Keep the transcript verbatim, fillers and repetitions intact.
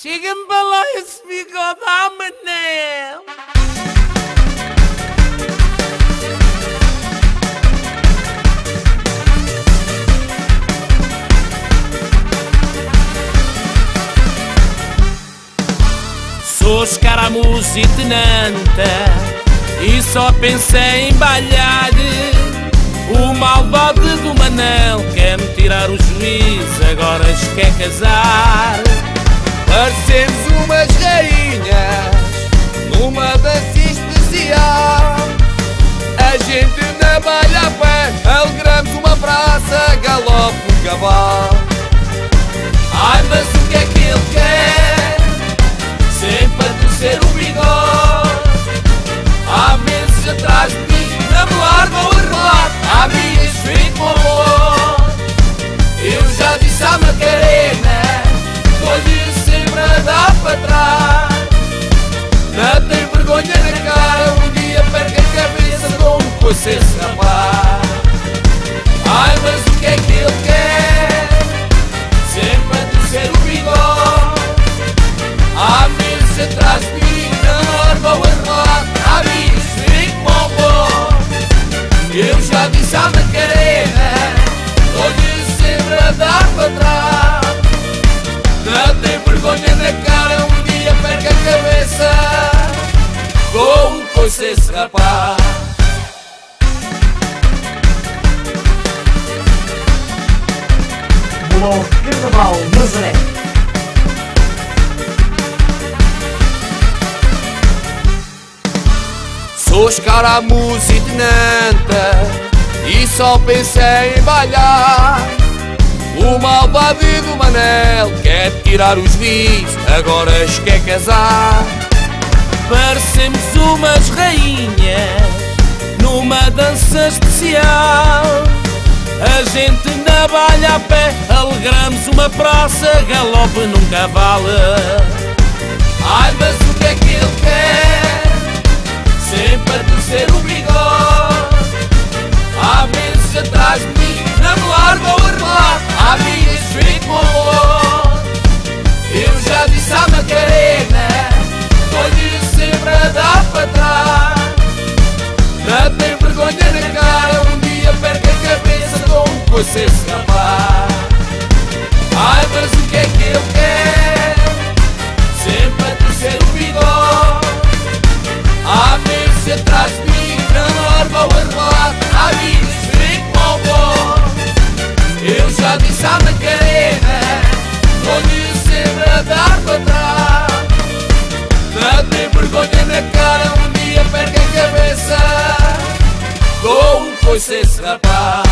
Chegam para lá esse bigodão, mané! Sou escaramujo e tenanta, e só pensei em balhar. O malvado do Manel quer me tirar o juízo, agora se quer casar. Parecemos umas rainhas numa dança especial. A gente na balha a pé, alegramos uma praça, galope um cavalo. Ai, mas o que é que ele quer? Sempre a torcer o bigode. Há meses atrás de mim, na me larga ou enrolar. Há minhas feito com amor. Eu já disse à Macarena, vou-lhe sempre a dar para trás. Não tem vergonha na cara, um dia perca a cabeça como você se rapaz. Ai, mas o que é que ele quer? Sempre a torcer o bigode. Há meses atrás de mim, na hora vou enrolar. Há minhas feito com amor. Eu já disse à Macarena, vou-lhe sempre a dar para trás. Não tem vergonha na cara, um dia perca a cabeça como fosse esse rapaz. Bom, Carnaval, Nazaré. Sou escaramujo e tenanta, e só pensei em balhar. O malvado do Manel quer tirar os vis, agora se quer casar. Parecemos umas rainhas numa dança especial. A gente na balha a pé, alegramos uma praça, galope num cavalo. Ai, mas o que é que ele quer? Sempre a torcer o bigode. Há meses atrás de mim, na me larga ou enrolar. Há minhas feito com amor. Eu já disse à Macarena, vou-lhe sempre a dar para trás. Não tem vergonha na cara, um dia perca a cabeça como você se rapaz. Ai, mas o que é que ele quer? Sempre a torcer o bigode. Há meses atrás de mim, na hora vou enrolar. Há minhas feito com amor. Eu já disse à Macarena, vou-lhe sempre a dar para trás. Não tem vergonha na cara, um dia perca a cabeça como foi esse rapaz.